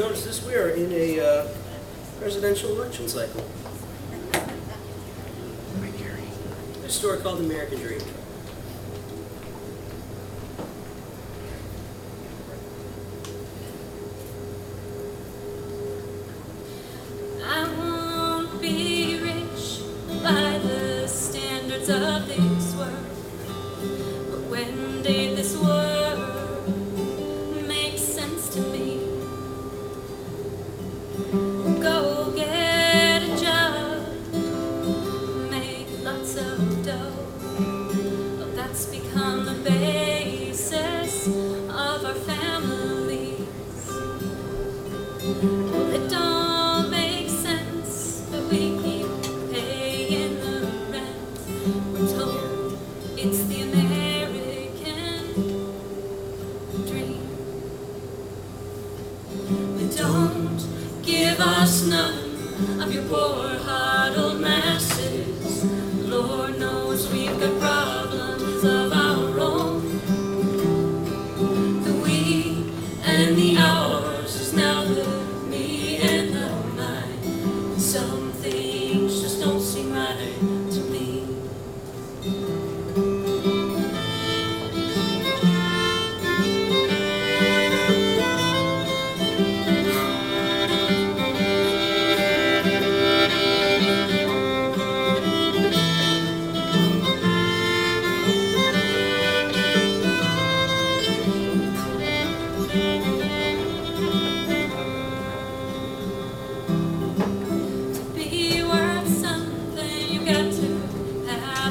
always noticed this, we are in a presidential election cycle. A story called The American Dream. I won't be rich by the standards of this world, but when did this world make sense to me? Go get a job, make lots of dough. Oh, that's become the basis of our families. Well, it don't none of your poor huddled masses. Lord knows we've got problems of our own. The we and the ours is now the me and the mine. Some things just don't seem right to me.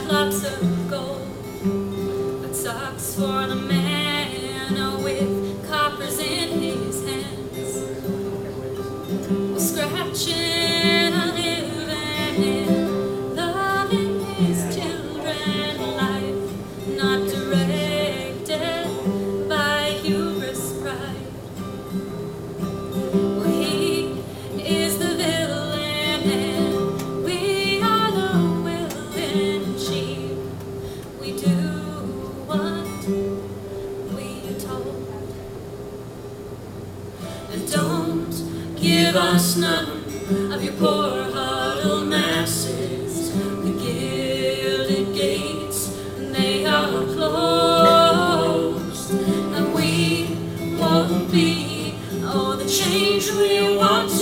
Lots of gold, but socks for the man, oh, with coppers in his hands. Well, scratching a living and loving his children, life not directed by hubris pride. Well, he is the villain and we are the willing. We do what we are told. And don't give us none of your poor huddled masses. The gilded gates, they are closed. And we won't be, oh, the change we want.